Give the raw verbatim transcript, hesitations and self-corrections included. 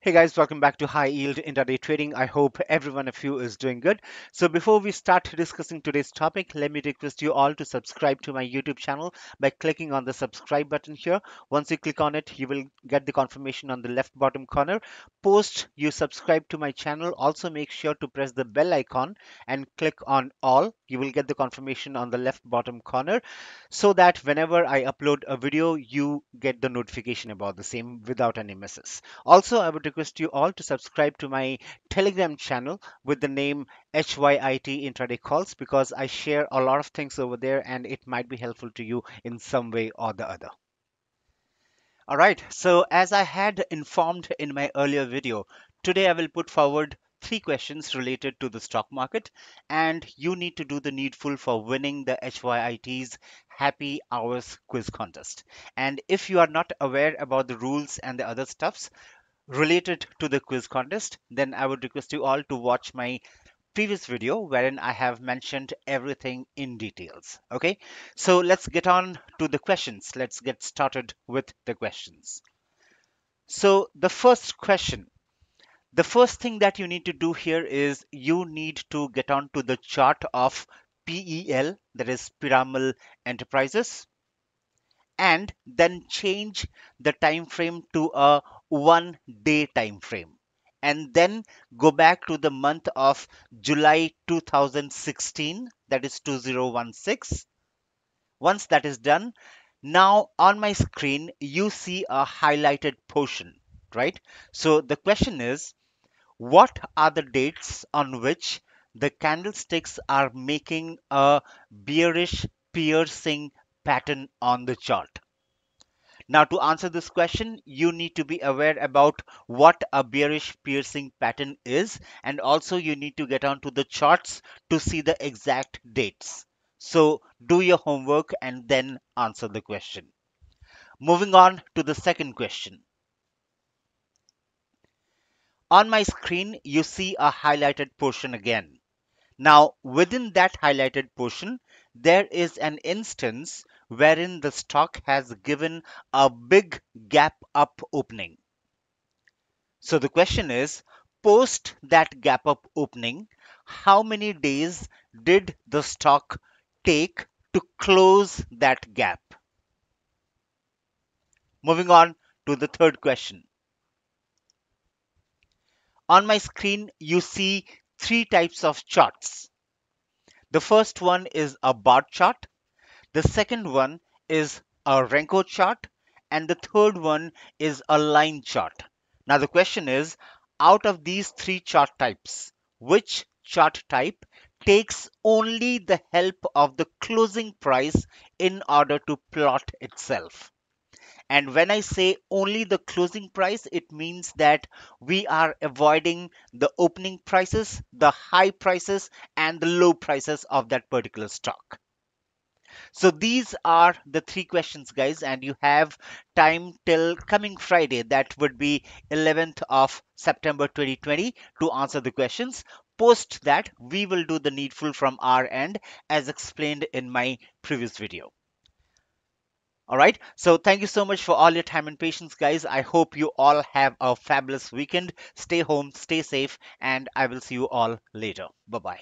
Hey guys, welcome back to High Yield Intraday Trading. I hope every one of you is doing good. So before we start discussing today's topic, let me request you all to subscribe to my YouTube channel by clicking on the subscribe button here. Once you click on it, you will get the confirmation on the left bottom corner. Post you subscribe to my channel, also make sure to press the bell icon and click on all. You will get the confirmation on the left bottom corner so that whenever I upload a video, you get the notification about the same without any misses. Also, I would request you all to subscribe to my Telegram channel with the name H Y I T Intraday Calls, because I share a lot of things over there and it might be helpful to you in some way or the other. All right, so as I had informed in my earlier video, today I will put forward three questions related to the stock market, and you need to do the needful for winning the H Y I T's Happy Hours Quiz Contest. And if you are not aware about the rules and the other stuffs related to the quiz contest, then I would request you all to watch my previous video wherein I have mentioned everything in details. Okay, so let's get on to the questions. Let's get started with the questions. So the first question, the first thing that you need to do here is you need to get on to the chart of P E L, that is Piramal Enterprises, and then change the time frame to a one day time frame, and then go back to the month of July two thousand sixteen, that is two thousand sixteen. Once that is done, now on my screen you see a highlighted portion, right? So the question is, what are the dates on which the candlesticks are making a bearish piercing pattern on the chart? Now, to answer this question, you need to be aware about what a bearish piercing pattern is, and also you need to get onto the charts to see the exact dates. So do your homework and then answer the question. Moving on to the second question. On my screen, you see a highlighted portion again. Now, within that highlighted portion, there is an instance wherein the stock has given a big gap up opening. So the question is, post that gap up opening, how many days did the stock take to close that gap? Moving on to the third question. On my screen, you see three types of charts. The first one is a bar chart. The second one is a Renko chart, and the third one is a line chart. Now the question is, out of these three chart types, which chart type takes only the help of the closing price in order to plot itself? And when I say only the closing price, it means that we are avoiding the opening prices, the high prices, and the low prices of that particular stock. So these are the three questions, guys, and you have time till coming Friday, that would be eleventh of September twenty twenty, to answer the questions. Post that, we will do the needful from our end as explained in my previous video. All right, so thank you so much for all your time and patience, guys. I hope you all have a fabulous weekend. Stay home, stay safe, and I will see you all later. Bye-bye.